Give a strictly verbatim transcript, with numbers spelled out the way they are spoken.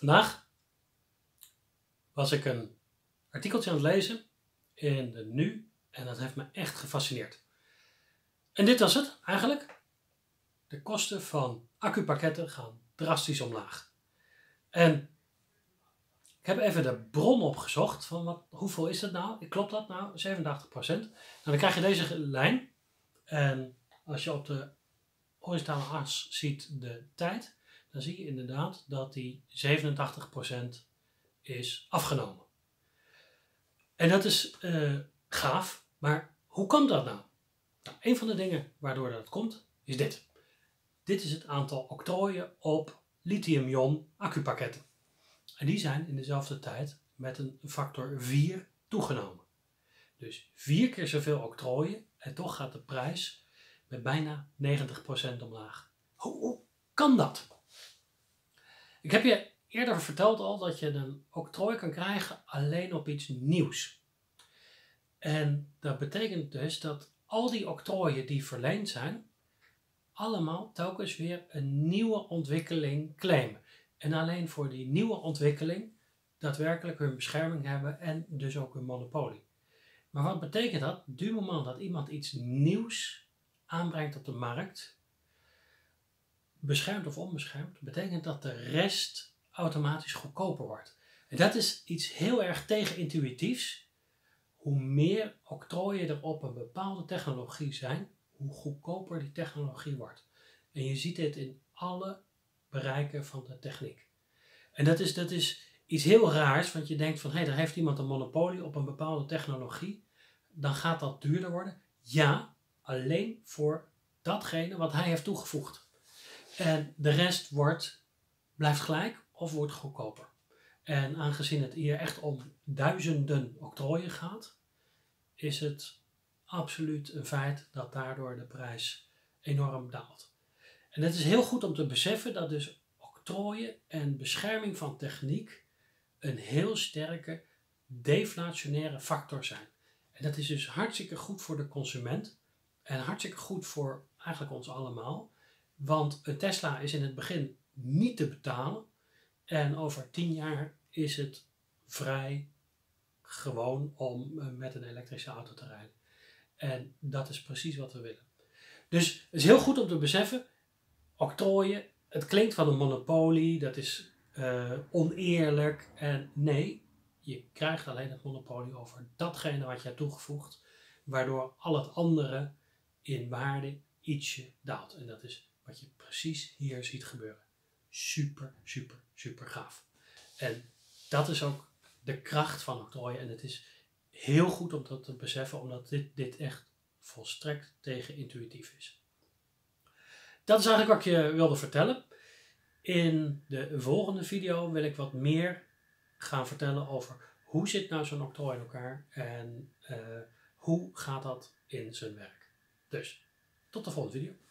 Vandaag was ik een artikeltje aan het lezen in de N U en dat heeft me echt gefascineerd. En dit was het eigenlijk. De kosten van accupakketten gaan drastisch omlaag. En ik heb even de bron opgezocht van wat, hoeveel is dat nou? Klopt dat nou? zevenentachtig procent. Nou, dan krijg je deze lijn. En als je op de horizontale as ziet de tijd, dan zie je inderdaad dat die zevenentachtig procent is afgenomen. En dat is uh, gaaf, maar hoe komt dat nou? nou? Een van de dingen waardoor dat komt, is dit. Dit is het aantal octrooien op lithium-ion accupakketten. En die zijn in dezelfde tijd met een factor vier toegenomen. Dus vier keer zoveel octrooien en toch gaat de prijs met bijna negentig procent omlaag. Hoe, hoe kan dat? Ik heb je eerder verteld al dat je een octrooi kan krijgen alleen op iets nieuws. En dat betekent dus dat al die octrooien die verleend zijn, allemaal telkens weer een nieuwe ontwikkeling claimen. En alleen voor die nieuwe ontwikkeling daadwerkelijk hun bescherming hebben en dus ook hun monopolie. Maar wat betekent dat? Op het moment dat iemand iets nieuws aanbrengt op de markt, beschermd of onbeschermd, betekent dat de rest automatisch goedkoper wordt. En dat is iets heel erg tegenintuïtiefs. Hoe meer octrooien er op een bepaalde technologie zijn, hoe goedkoper die technologie wordt. En je ziet dit in alle bereiken van de techniek. En dat is, dat is iets heel raars, want je denkt van, hé, daar heeft iemand een monopolie op een bepaalde technologie, dan gaat dat duurder worden. Ja, alleen voor datgene wat hij heeft toegevoegd. En de rest wordt, blijft gelijk of wordt goedkoper. En aangezien het hier echt om duizenden octrooien gaat, is het absoluut een feit dat daardoor de prijs enorm daalt. En het is heel goed om te beseffen dat dus octrooien en bescherming van techniek een heel sterke deflationaire factor zijn. En dat is dus hartstikke goed voor de consument en hartstikke goed voor eigenlijk ons allemaal. Want een Tesla is in het begin niet te betalen en over tien jaar is het vrij gewoon om met een elektrische auto te rijden. En dat is precies wat we willen. Dus het is heel goed om te beseffen, octrooien, het klinkt van een monopolie, dat is uh, oneerlijk. En nee, je krijgt alleen het monopolie over datgene wat je hebt toegevoegd, waardoor al het andere in waarde ietsje daalt. En dat is wat je precies hier ziet gebeuren. Super, super, super gaaf. En dat is ook de kracht van octrooien. En het is heel goed om dat te beseffen, omdat dit, dit echt volstrekt tegenintuïtief is. Dat is eigenlijk wat ik je wilde vertellen. In de volgende video wil ik wat meer gaan vertellen over hoe zit nou zo'n octrooi in elkaar en uh, hoe gaat dat in zijn werk. Dus tot de volgende video.